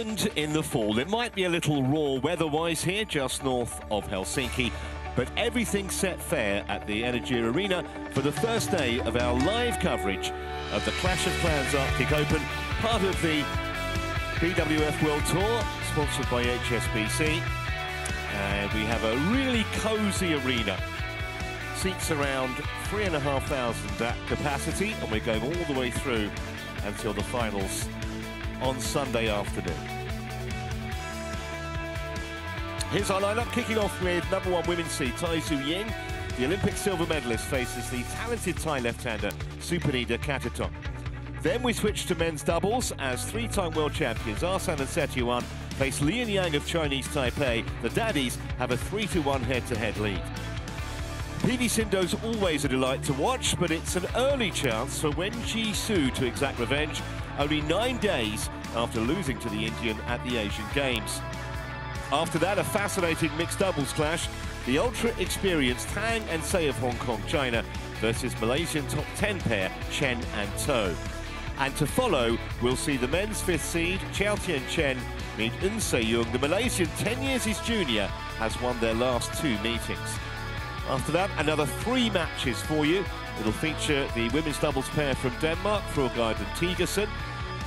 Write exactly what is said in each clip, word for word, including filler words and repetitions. Finland in the fall. It might be a little raw weather-wise here, just north of Helsinki, but everything's set fair at the Energia Arena for the first day of our live coverage of the Clash of Clans Arctic Open, part of the B W F World Tour, sponsored by H S B C. And we have a really cozy arena. Seats around three and a half thousand at capacity, and we're going all the way through until the finals on Sunday afternoon. Here's our lineup, kicking off with number one women's seed, Tai Tzu Ying. The Olympic silver medalist faces the talented Thai left-hander, Supanida Katethong. Then we switch to men's doubles as three-time world champions Ahsan and Setiawan face Lian Yang of Chinese Taipei. The Daddies have a three to one head-to-head lead. P V Sindo's always a delight to watch, but it's an early chance for Wen Qi Su to exact revenge, only nine days after losing to the Indian at the Asian Games. After that, a fascinating mixed doubles clash. The ultra-experienced Tang and Se of Hong Kong, China versus Malaysian top ten pair Chen and To. And to follow, we'll see the men's fifth seed, Chiao Tian Chen, meet An Se Young. The Malaysian, ten years his junior, has won their last two meetings. After that, another three matches for you. It'll feature the women's doubles pair from Denmark, Frogard and Tigerson.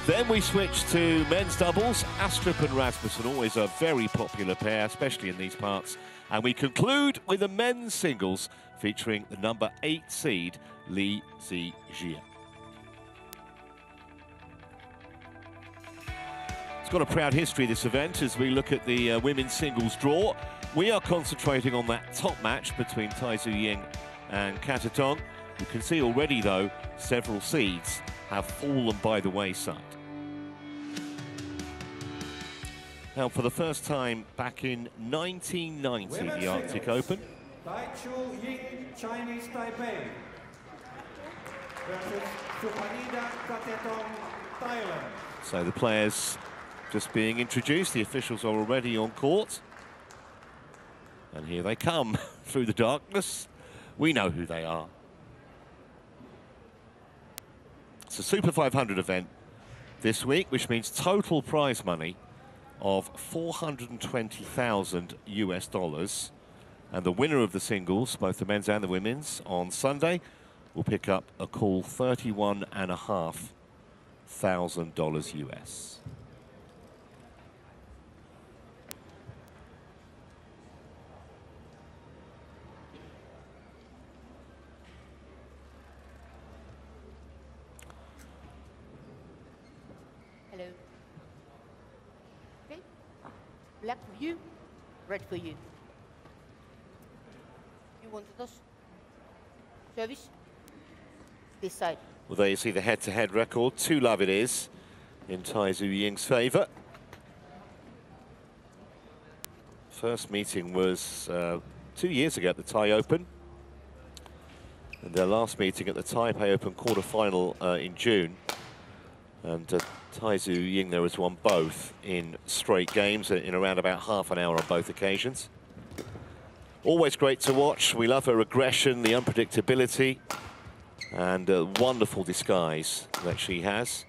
Then we switch to men's doubles, Astrup and Rasmussen, always a very popular pair, especially in these parts. And we conclude with the men's singles, featuring the number eight seed, Li Zijia. It's got a proud history, this event, as we look at the uh, women's singles draw. We are concentrating on that top match between Tai Tzu Ying and Katethong. You can see already, though, several seeds have fallen by the wayside. Now, for the first time back in nineteen ninety, Women's the Arctic singles. Open. Tai Tzu Ying, Chinese Taipei, versus Supanida Katethong, Thailand. So the players just being introduced. The officials are already on court. And here they come through the darkness. We know who they are. It's a Super five hundred event this week, which means total prize money of four hundred twenty thousand US dollars. And the winner of the singles, both the men's and the women's, on Sunday will pick up a cool thirty-one thousand five hundred US dollars. Black for you, red for you. You want to toss? Service? This side. Well, there you see the head-to-head record. Two love it is in Tai Tzu Ying's favour. First meeting was uh, two years ago at the Thai Open. And their last meeting at the Taipei Open quarter-final uh, in June. And uh, Tai Tzu Ying there has won both in straight games in around about half an hour on both occasions. Always great to watch. We love her aggression, the unpredictability, and a wonderful disguise that she has.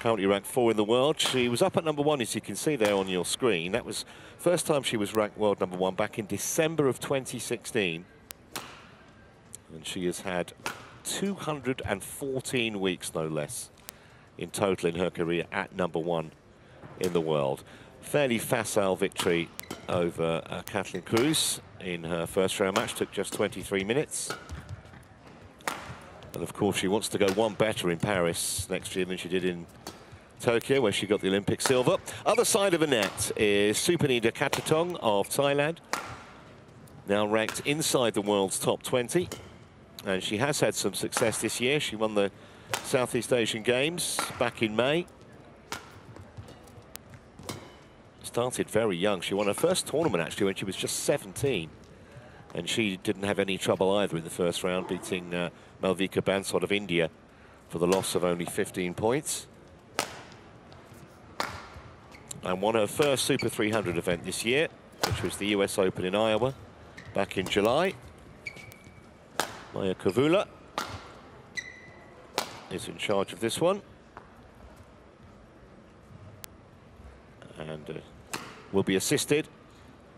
Currently ranked four in the world. She was up at number one, as you can see there on your screen. That was the first time she was ranked world number one back in December of twenty sixteen. And she has had two hundred fourteen weeks, no less, in total in her career at number one in the world. Fairly facile victory over uh, Kathleen Cruz in her first round match, took just twenty-three minutes. And of course she wants to go one better in Paris next year than she did in Tokyo, where she got the Olympic silver. Other side of the net is Supanida Katethong of Thailand, now ranked inside the world's top twenty. And she has had some success this year. She won the Southeast Asian Games back in May. Started very young. She won her first tournament, actually, when she was just seventeen. And she didn't have any trouble either in the first round, beating uh, Malvika Bansod of India for the loss of only fifteen points. And won her first Super three hundred event this year, which was the U S Open in Iowa back in July. Maya Kavula is in charge of this one. and uh, will be assisted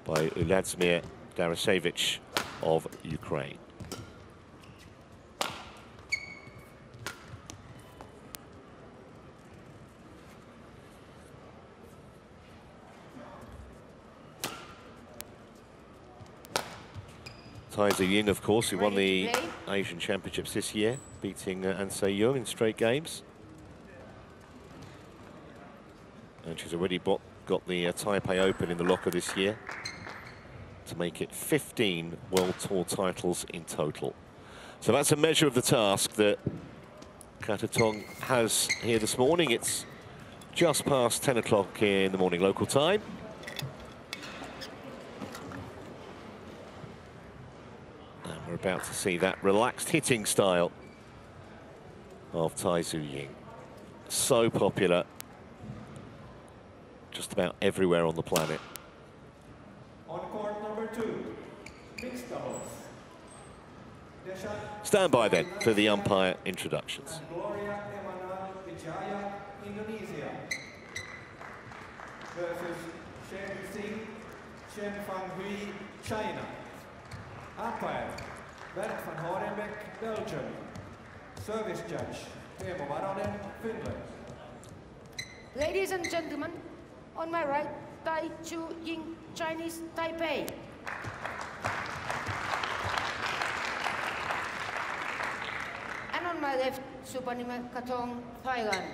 by Uladzimir Darasevich of Ukraine. Tai Tzu Ying, of course, who won the Asian Championships this year, beating uh, An Se Young in straight games. And she's already bought, got the uh, Taipei Open in the locker this year to make it fifteen World Tour titles in total. So that's a measure of the task that Katethong has here this morning. It's just past ten o'clock in the morning local time. About to see that relaxed hitting style of Tai Tzu Ying. So popular just about everywhere on the planet. On court number two, mixed doubles. Stand by then for the umpire introductions. And Gloria Emanar Vijaya, Indonesia. Versus Shen Sing, Chen Fanghui, China. Umpire. Bert van Horenbeek, Belgium. Service judge, Theo Varane, Finland. Ladies and gentlemen, on my right, Tai Tzu Ying, Chinese Taipei. And on my left, Supanida Katethong, Thailand.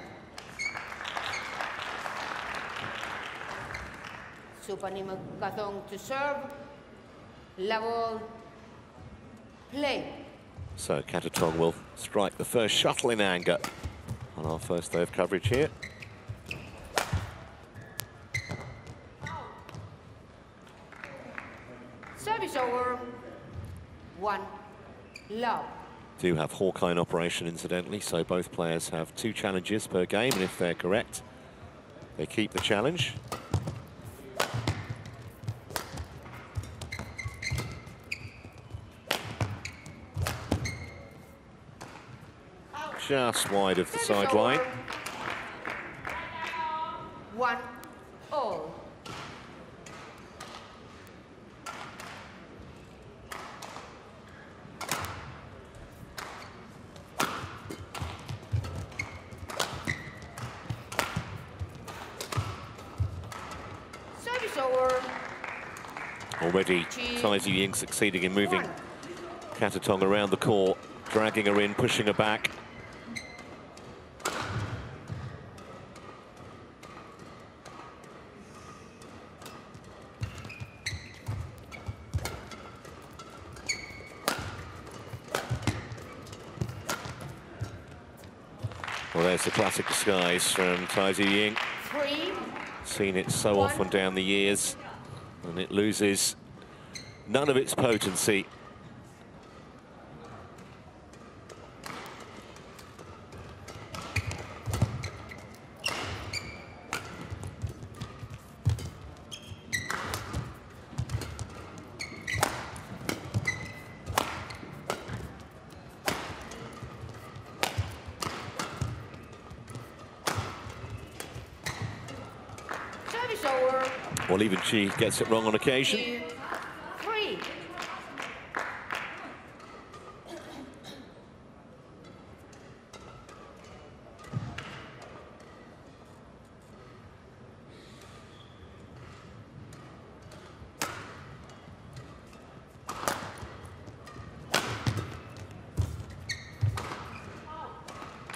Supanida Katethong to serve. Level. Play. So Katethong will strike the first shuttle in anger on our first day of coverage here. Service over. One. Love. Do have Hawkeye in operation, incidentally, so both players have two challenges per game, and if they're correct, they keep the challenge. Just wide of the sideline. One all. Service over. Already, Tai Tzu Ying succeeding in moving One. Katethong around the court, dragging her in, pushing her back. The classic disguise from Tai Tzu Ying. Three, Seen it so one. often down the years, and it loses none of its potency. Well, even she gets it wrong on occasion. Two, three.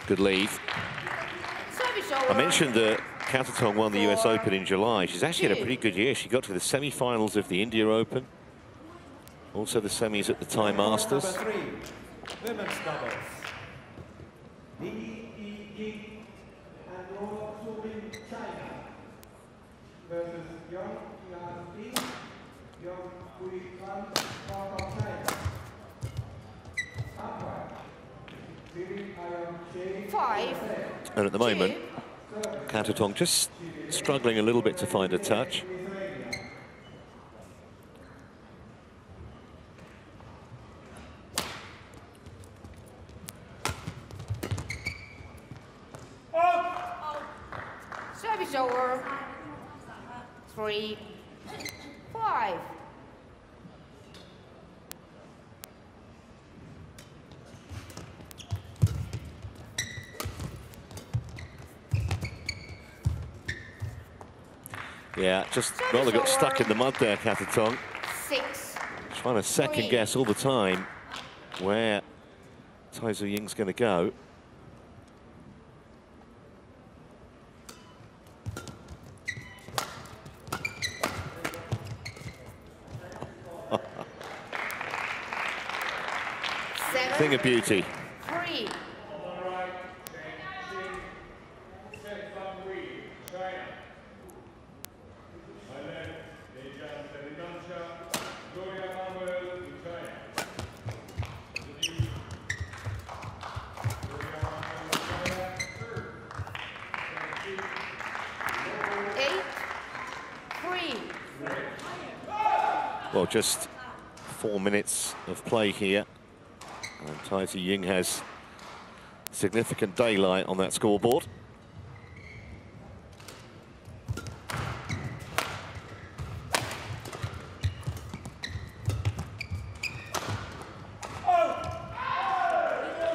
Good lead. I mentioned that Katethong won the U S Open in July. She's actually had a pretty good year. She got to the semi-finals of the India Open, also the semis at the Thai Masters. Three, women's doubles. Li Zijia and Uladzimir China versus Yang Yang Yang Hui Khan from China. Five. And at the moment, Katethong just struggling a little bit to find a touch. Service over. three, five. Yeah, just rather got stuck in the mud there, Katethong. Six. Trying to second three. guess all the time where Tai Tzu Ying's going to go. Seven. Thing of beauty. Three. Well, just four minutes of play here, and Tai Tzu Ying has significant daylight on that scoreboard.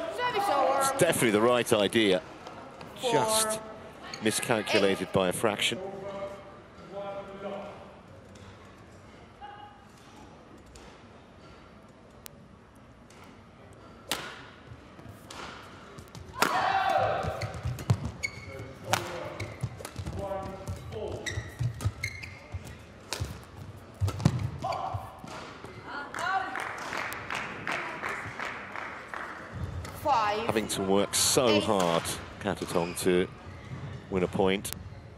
It's definitely the right idea, just miscalculated by a fraction. Having to work so Eight. hard, Katethong, to win a point.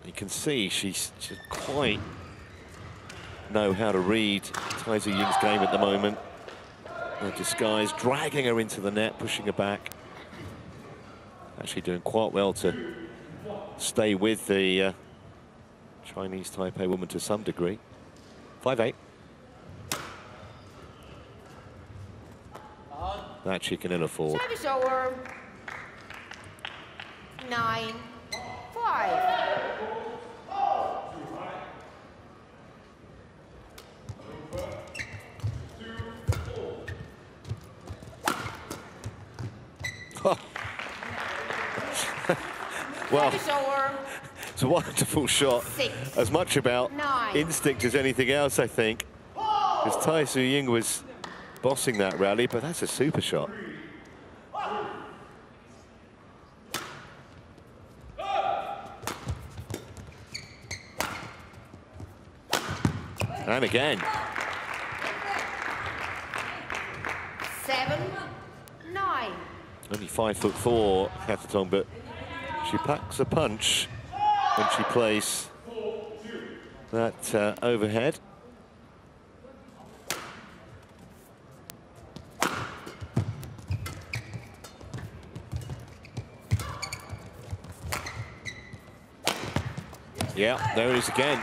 You can see she's, she quite know how to read Tai Tzu Ying's game at the moment. Her disguise, dragging her into the net, pushing her back. Actually doing quite well to stay with the uh, Chinese Taipei woman to some degree. five eight. That she can ill afford. Service over. Nine, five. Oh. Well, it's a wonderful shot. Six, as much about nine. instinct as anything else, I think. Because Tai Tzu Ying was bossing that rally, but that's a super shot. And again. Seven, nine. Only five foot four, Katethong, but she packs a punch when she plays that uh, overhead. Yeah, there it is again.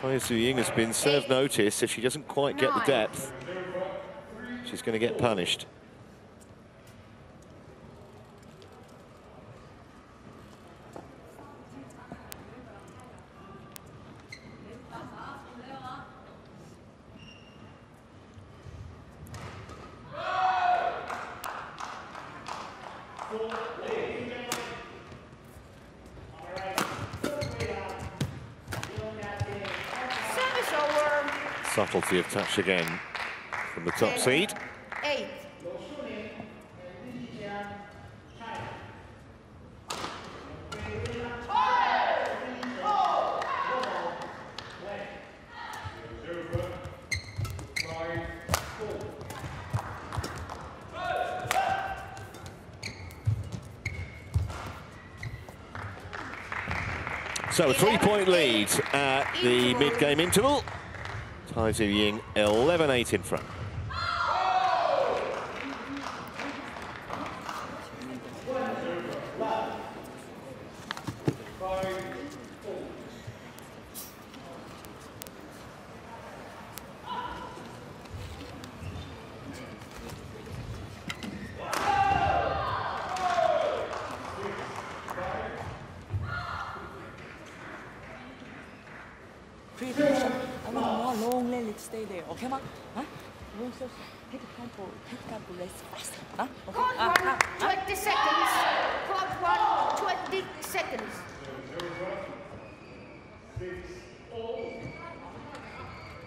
Tai Tzu Ying has been served notice. If she doesn't quite get the depth, she's going to get punished. Subtlety of touch again from the top seed. Eight. So a three-point lead at the mid-game interval. Tai Tzu Ying, eleven eight in front. preparation. I want more long leg lift stay there. Okay, Mark? Huh? Take a tempo, take a tempo, rest fast. Huh? Okay. Round one, uh, twenty uh, seconds. Round one, twenty seconds. six, oh,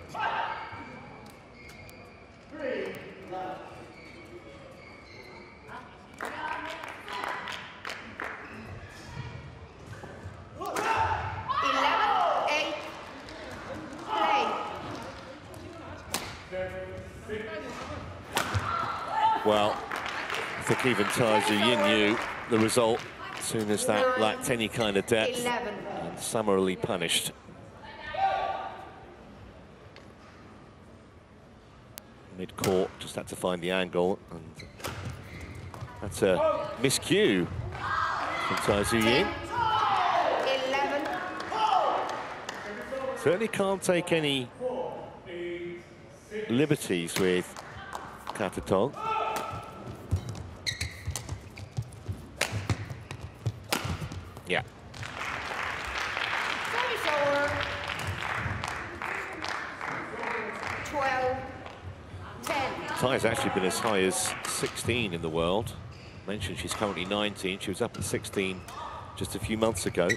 five, three, left. Well, I think even Tai Tzu Ying knew the result as soon as that lacked any kind of depth eleven. And summarily punished. Mid-court, just had to find the angle, and that's a miscue from Tai Tzu Ying. eleven. Certainly can't take any liberties with Katethong. Yeah. twelve, ten. Thai's actually been as high as sixteen in the world. I mentioned she's currently nineteen. She was up at sixteen just a few months ago.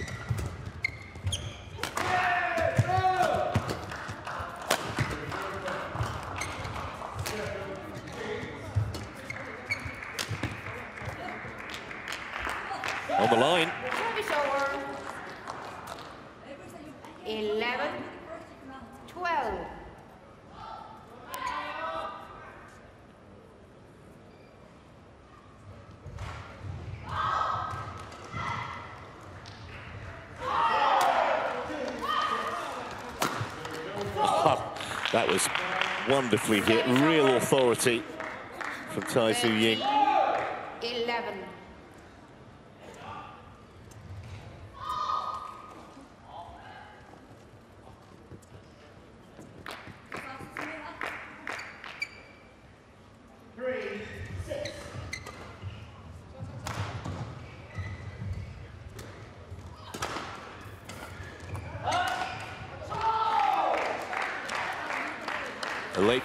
On the line. eleven, twelve. Oh, that was wonderfully hit. Real authority from Tai Tzu Ying. eleven.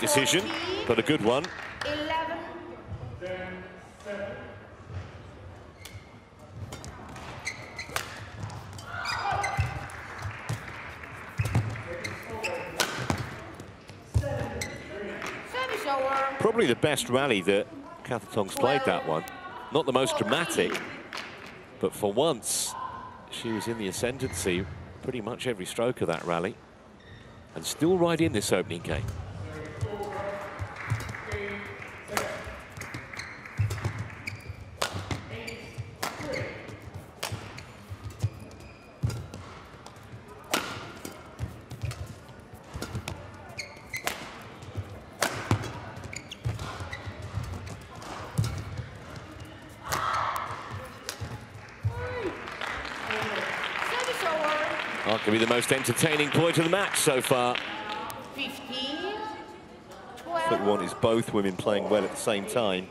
Decision, but a good one. eleven. Probably the best rally that Kathetong's played, that one. Not the most dramatic, but for once, she was in the ascendancy pretty much every stroke of that rally. And still right in this opening game. Could be the most entertaining point of the match so far. fifteen, twelve. What we want is both women playing well at the same time.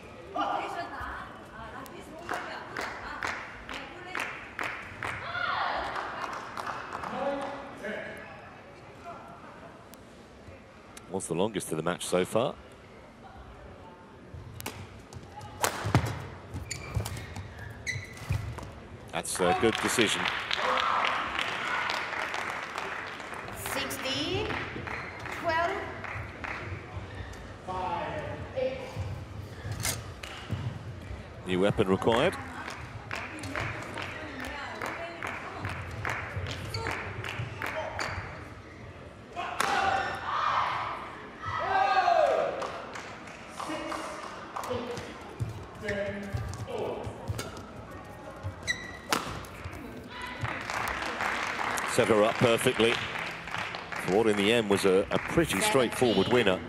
What's the longest of the match so far? That's a good decision. New weapon required. Set her up perfectly. What in the end was a, a pretty straightforward winner.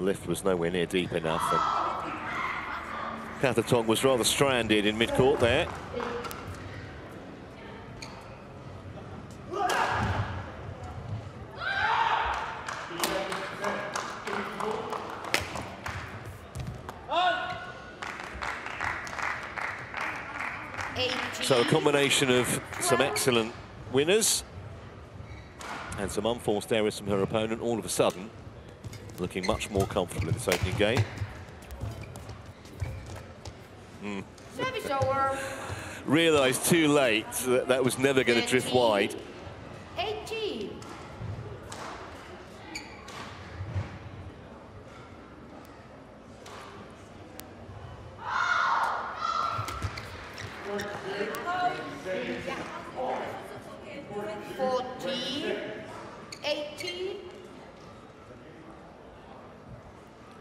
Lift was nowhere near deep enough. Katethong was rather stranded in mid-court there. So a combination of some excellent winners. And some unforced errors from her opponent all of a sudden. Looking much more comfortable in this opening game. Mm. Service over. Realised too late that that was never going to drift wide. eighteen.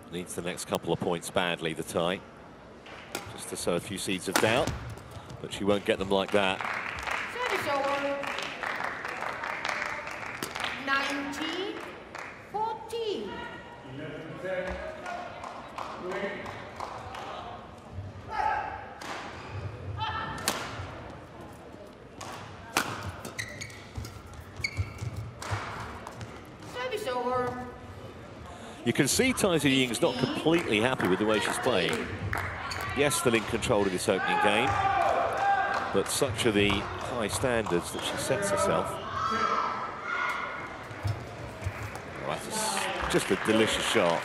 Needs the next couple of points badly, the tie, just to sow a few seeds of doubt, but she won't get them like that. nineteen fourteen. Service over. You can see Tai Tzu Ying's not completely happy with the way she's playing. Yes, still in control of this opening game, but such are the high standards that she sets herself. Oh, that's just a delicious shot.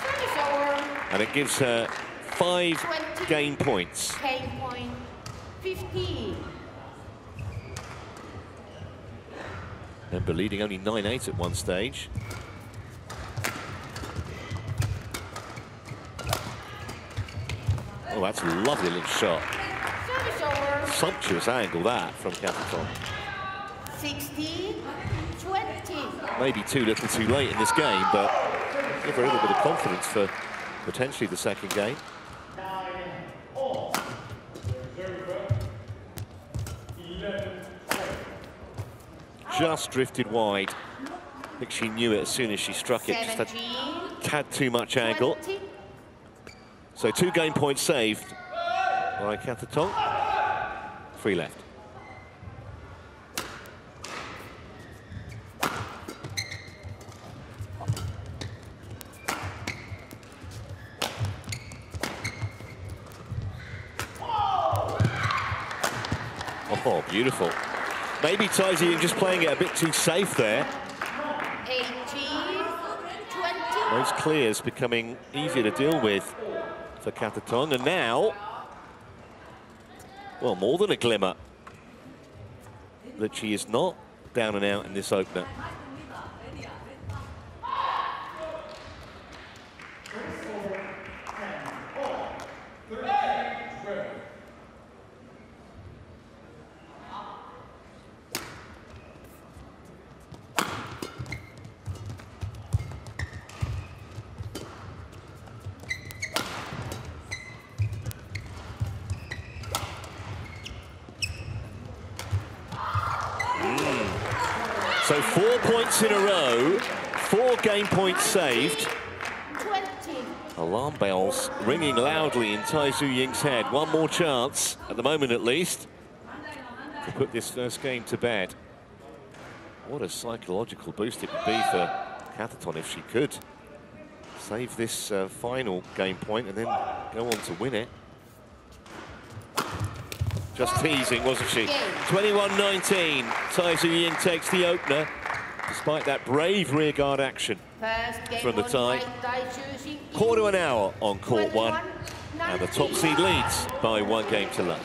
And it gives her five game points. Remember, leading only nine eight at one stage. Oh, that's a lovely little shot. Sumptuous angle, that, from Katethong. sixteen twenty. Maybe too little too late in this game, but give her a little bit of confidence for potentially the second game. Just drifted wide. I think she knew it as soon as she struck it. Just had, had too much angle. So two game points saved by Katethong. Three left. Oh, beautiful. Maybe Tai Tzu Ying just playing it a bit too safe there. eighteen twenty. Those clears becoming easier to deal with for Katethong, and now, well, more than a glimmer that she is not down and out in this opener. So four points in a row, four game points saved. twenty. Alarm bells ringing loudly in Tai Tzu Ying's head. One more chance, at the moment at least, to put this first game to bed. What a psychological boost it would be for Katethong if she could save this uh, final game point and then go on to win it. Just teasing, wasn't she? twenty-one nineteen, Tai Tzu Ying takes the opener, despite that brave rearguard action from the tie. Quarter of an hour on court one, and the top seed leads by one game to none.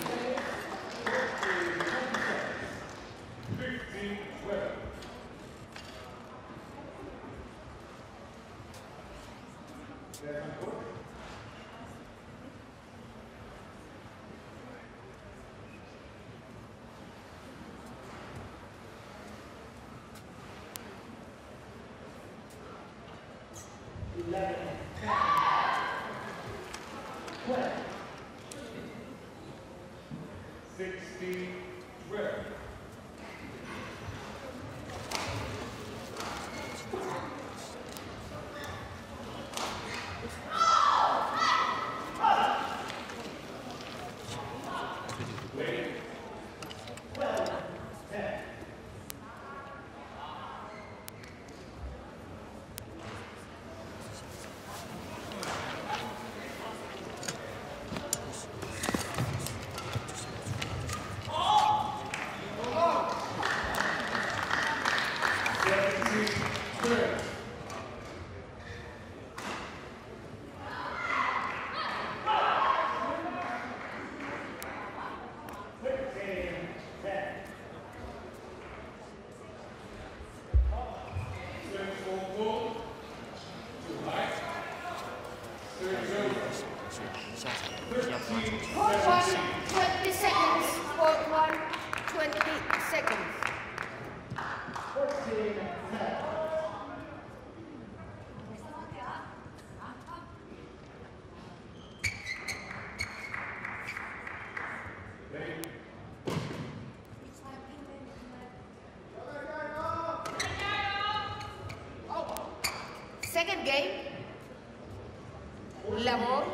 game, level,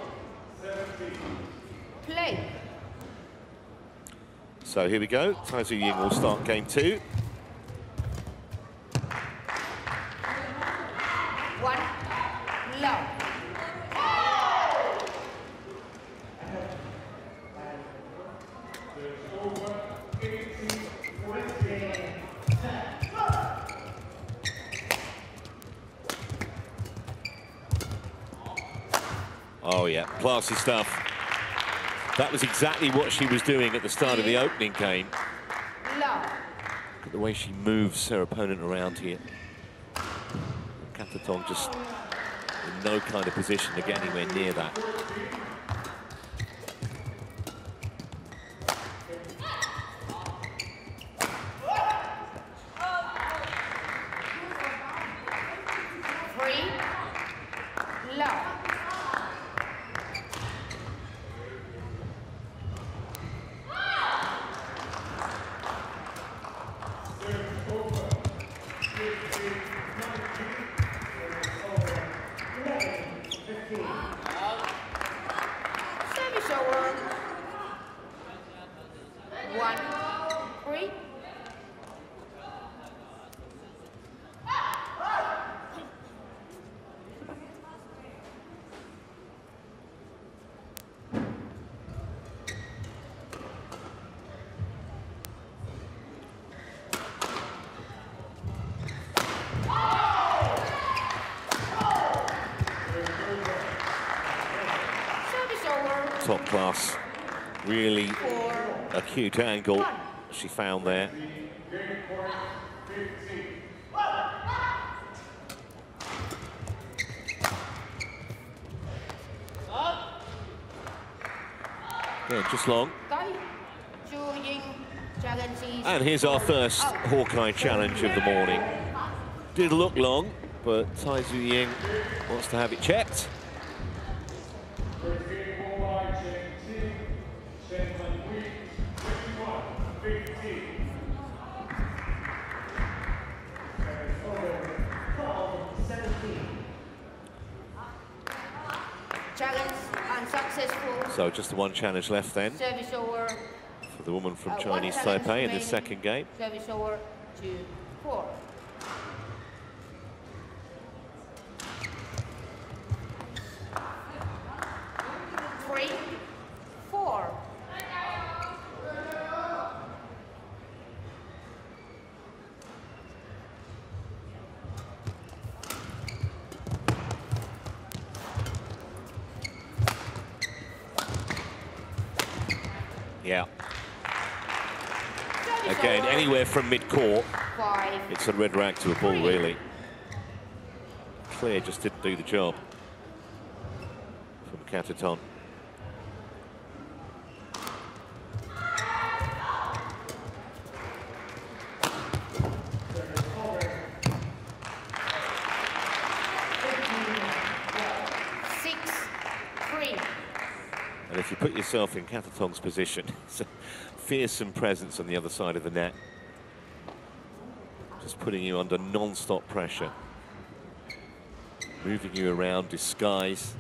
play. So here we go. Tai Tzu Ying will start game two. One, love. Oh yeah, classy stuff. That was exactly what she was doing at the start of the opening game. Love. Look at the way she moves her opponent around here. Katethong just in no kind of position to get anywhere near that. Top class, really acute angle she found there. Yeah, just long. And here's our first Hawkeye challenge of the morning. Did look long, but Tai Tzu Ying wants to have it checked. So just the one challenge left then over, for the woman from uh, Chinese Taipei in the second game. Service over to four. Three, four. Yeah. Again, anywhere from mid-court, it's a red rag to a ball, really. Clear just didn't do the job from Katethong. If you put yourself in Katethong's position, it's a fearsome presence on the other side of the net. Just putting you under non-stop pressure. Moving you around, disguise.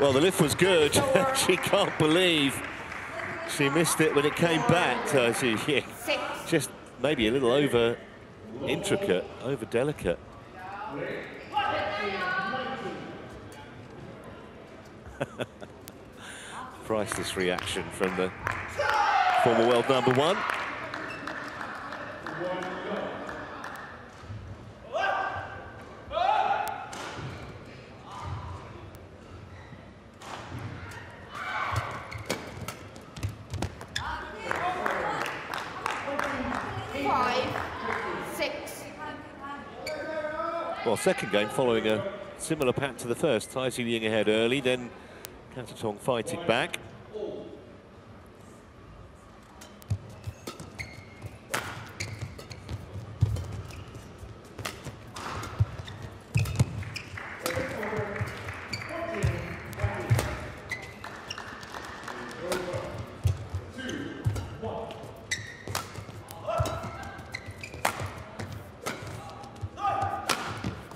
Well, the lift was good. She can't believe she missed it when it came back. So she, yeah, just maybe a little over intricate, over delicate. Priceless reaction from the former world number one. Well, second game following a similar pattern to the first. Tai Tzu Ying ahead early, then Katethong fighting back.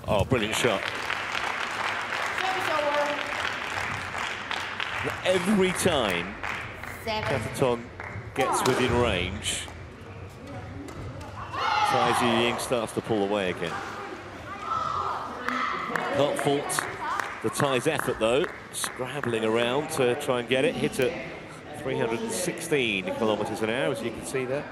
Oh, brilliant shot. Every time Katethong gets within range, Tai Tzu Ying starts to pull away again. Can't fault the Thai's effort though, scrabbling around to try and get it. Hit at three hundred sixteen kilometers an hour, as you can see there.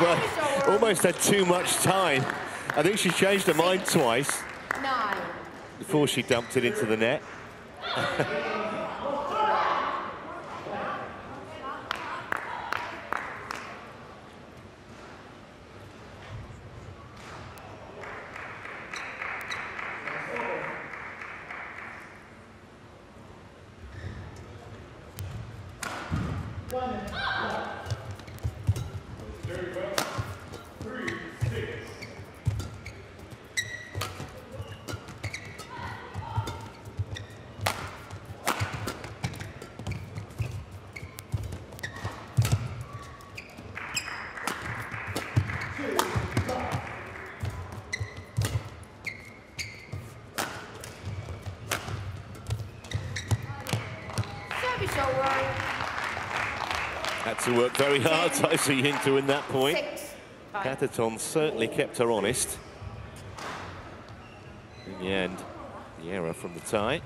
Well, almost had too much time. I think she changed her mind twice before she dumped it into the net. To work very hard, Tai Tzu Ying, to win that point. Katethong certainly kept her honest. In the end, the error from the Thai.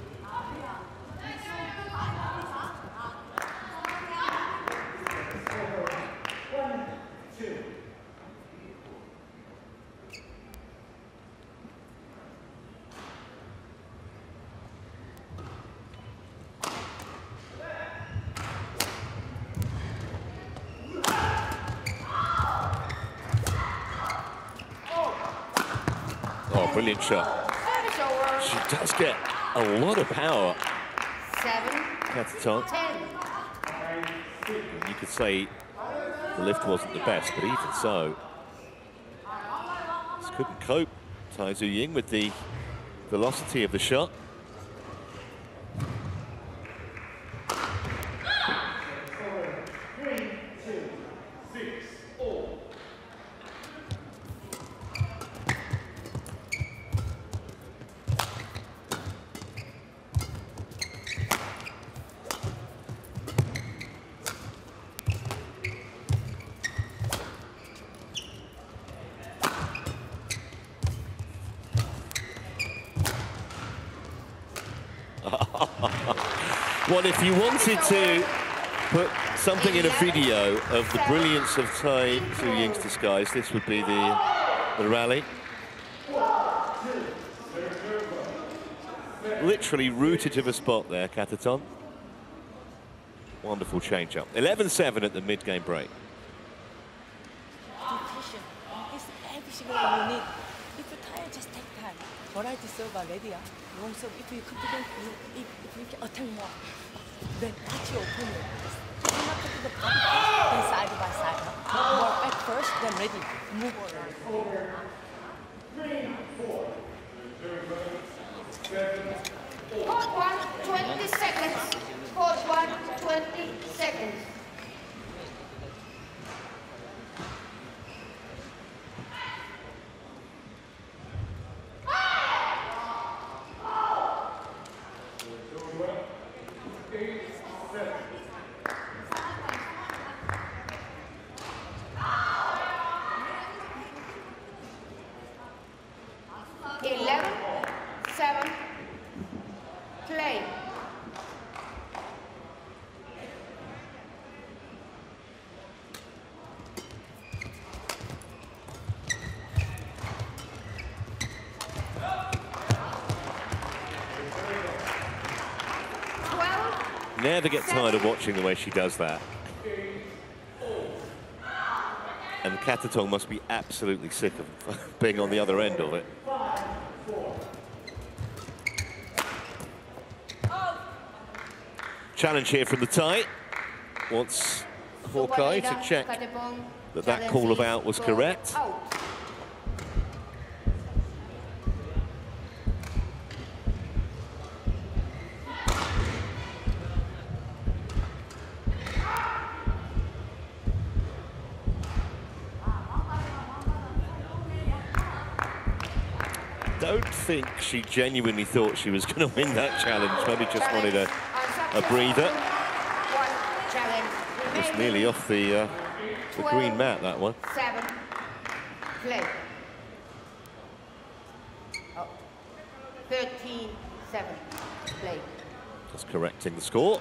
Brilliant shot. She does get a lot of power. Seven. Katethong. You could say the lift wasn't the best, but even so, just couldn't cope, Tai Tzu Ying, with the velocity of the shot. Well, if you wanted to put something in a video of the brilliance of Tai Tzu Ying's disguise, this would be the, the rally. Literally rooted to the spot there, Katethong. Wonderful change-up. eleven seven at the mid-game break. Nutrition is everything you need. If you're tired, just take time. Variety serve already. Long serve. If you're confident, you, if, if you can attack more. Then that's your opponent. Do not go to the body first, then side by side. More back first, then ready. Move. Three, four. Court one, twenty seconds. Court one, twenty seconds. Never get tired of watching the way she does that. And Katethong must be absolutely sick of being on the other end of it. Challenge here from the Thai. Wants Hawkeye to check that that call about was correct. I think she genuinely thought she was going to win that challenge. Maybe just challenge. wanted a, a breather. One it's nearly off the, uh, the green mat, that one. Seven. Play. Oh. thirteen seven. Play. Just correcting the score.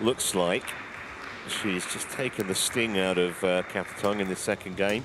Looks like she's just taken the sting out of uh, Katethong in this second game.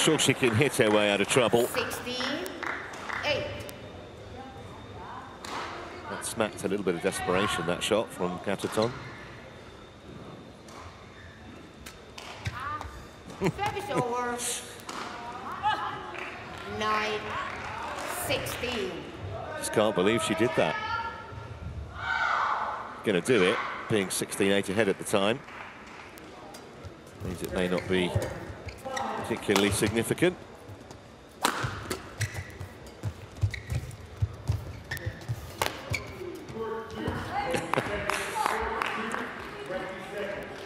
Sure she can hit her way out of trouble. sixteen eight. That smacked a little bit of desperation, that shot from Katethong. Service over. nine sixteen. Just can't believe she did that. Gonna do it, being sixteen eight ahead at the time. Means it may not be particularly significant.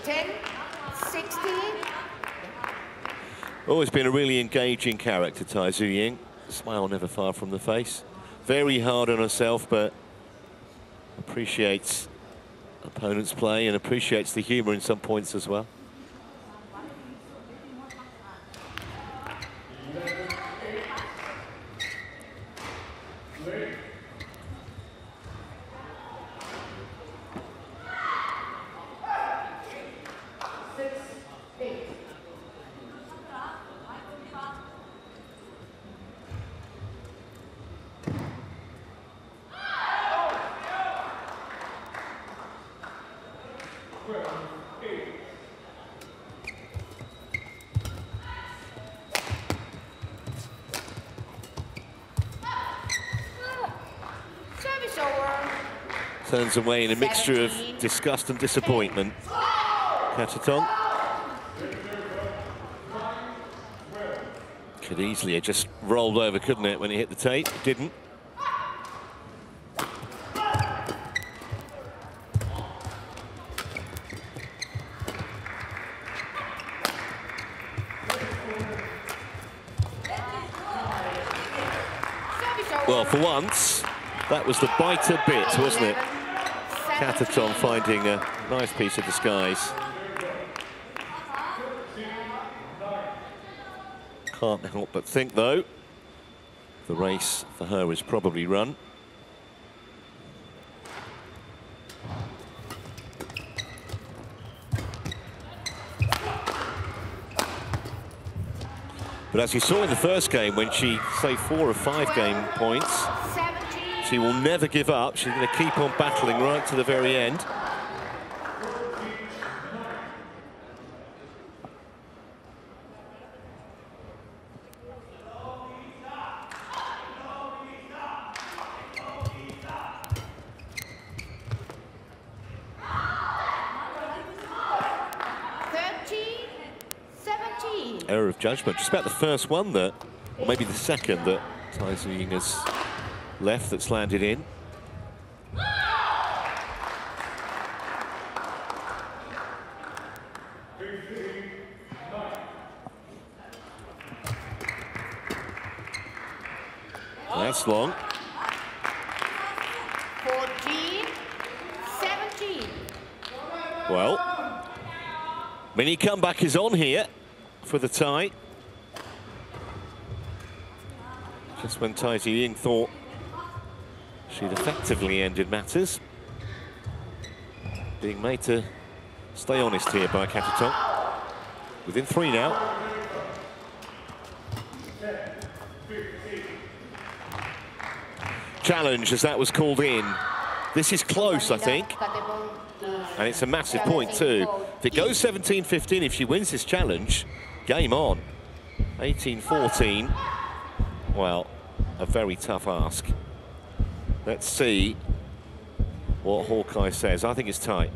ten sixteen. Always been a really engaging character, Tai Tzu Ying. Smile never far from the face. Very hard on herself, but appreciates opponents' play and appreciates the humour in some points as well. Turns away in a mixture of disgust and disappointment. Katethong could easily have just rolled over, couldn't it, when it hit the tape? It didn't. Well, for once, That was the biter bit, wasn't it? Katethong finding a nice piece of disguise. Can't help but think, though, the race for her is probably run. But as you saw in the first game, when she saved four or five game points, she will never give up. She's going to keep on battling right to the very end. Error of judgment, just about the first one that, or maybe the second that Tai Tzu Ying has left that's landed in. That's long. fourteen, seventeen. Well, mini comeback is on here for the tie. Just when Tai Tzu Ying thought she'd effectively ended matters. Being made to stay honest here by Katethong. Within three now. Challenge as that was called in. This is close, I think. And it's a massive point too. If it goes seventeen fifteen, if she wins this challenge, game on. eighteen fourteen, well, a very tough ask. Let's see what Hawkeye says. I think it's tight.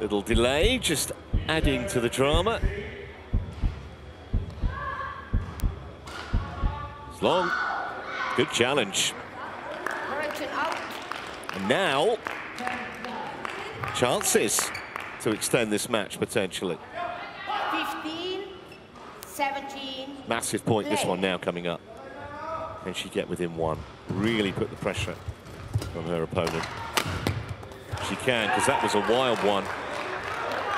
Little delay, just adding to the drama. It's long. Good challenge. And now, chances to extend this match potentially. fifteen, seventeen. Massive point, this one now coming up. Can she get within one? Really put the pressure on her opponent. She can, because that was a wild one.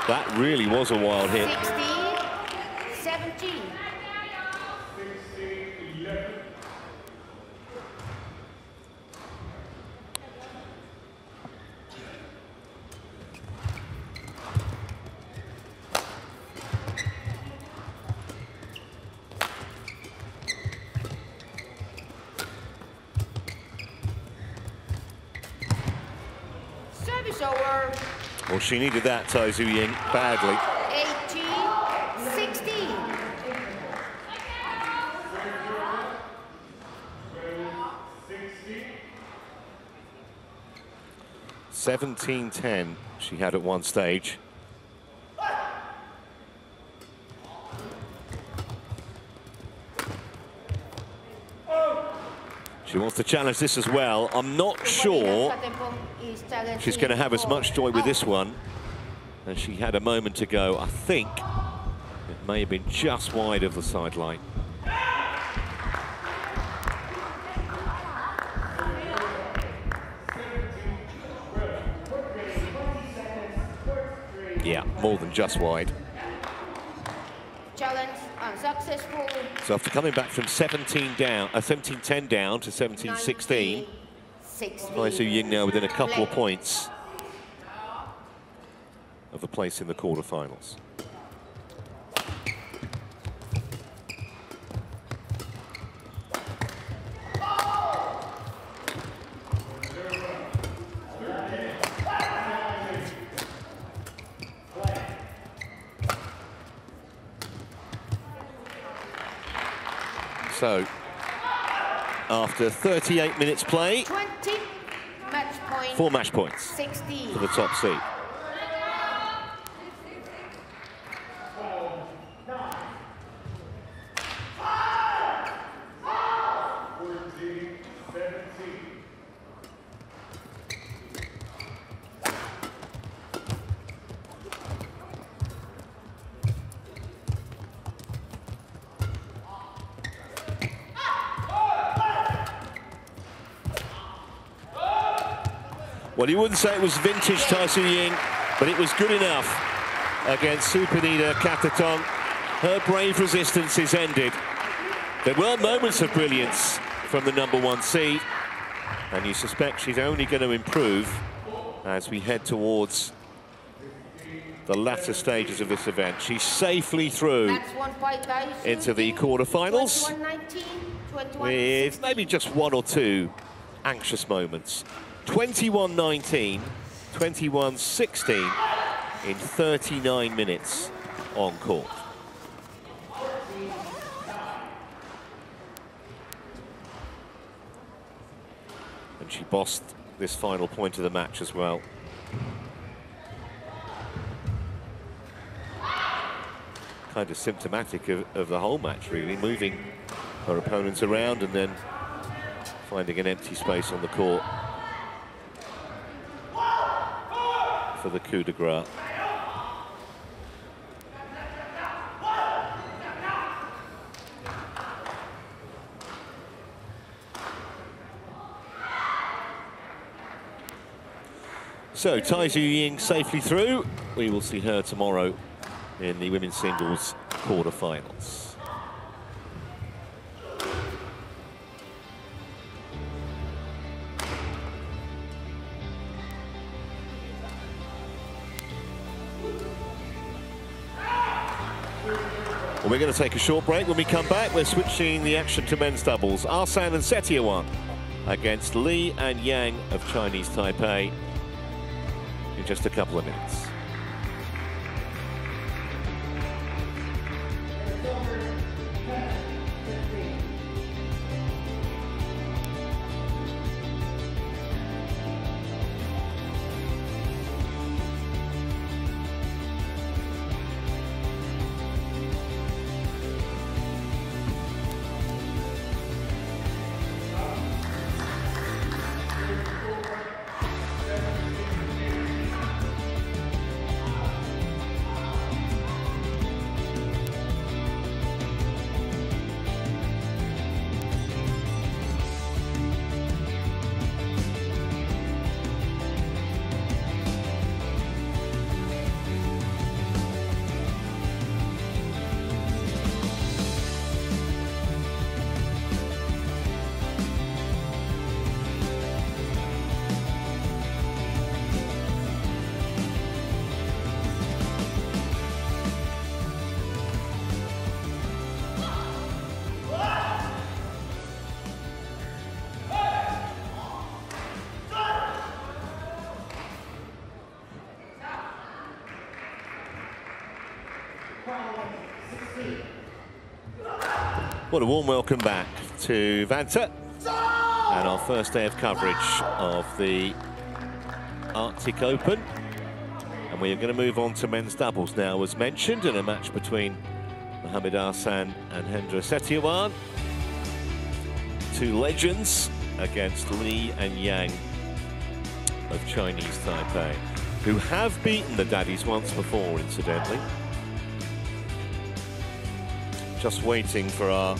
That really was a wild hit. sixteen, seventeen. She needed that, Tai Tzu Ying, badly. eighteen, sixteen. seventeen ten she had at one stage. She wants to challenge this as well. I'm not sure she's going to have as much joy with this one as she had a moment ago. I think it may have been just wide of the sideline. Yeah, more than just wide. Challenge unsuccessful. So after coming back from seventeen down, uh, seventeen ten down to seventeen sixteen, Tai Tzu Ying now within a couple of points of a place in the quarterfinals. So, after thirty-eight minutes play, match point, four match points sixteen. For the top seed. Well, you wouldn't say it was vintage Tai Tzu Ying, but it was good enough against Supanida Katethong. Her brave resistance is ended. There were moments of brilliance from the number one seed, and you suspect she's only going to improve as we head towards the latter stages of this event. She's safely through into the quarterfinals with maybe just one or two anxious moments. twenty-one nineteen, twenty-one sixteen in thirty-nine minutes on court. And she bossed this final point of the match as well. Kind of symptomatic of, of the whole match, really, moving her opponents around and then finding an empty space on the court for the coup de grace. So Tai Tzu Ying safely through. We will see her tomorrow in the women's singles quarterfinals. We're going to take a short break. When we come back, we're switching the action to men's doubles. Ahsan and Setiawan against Lian Yang of Chinese Taipei in just a couple of minutes. What a warm welcome back to Vanta and our first day of coverage of the Arctic Open. And we are going to move on to men's doubles now, as mentioned, in a match between Mohamed Ahsan and Hendra Setiawan. Two legends against Li and Yang of Chinese Taipei, who have beaten the daddies once before, incidentally. Just waiting for our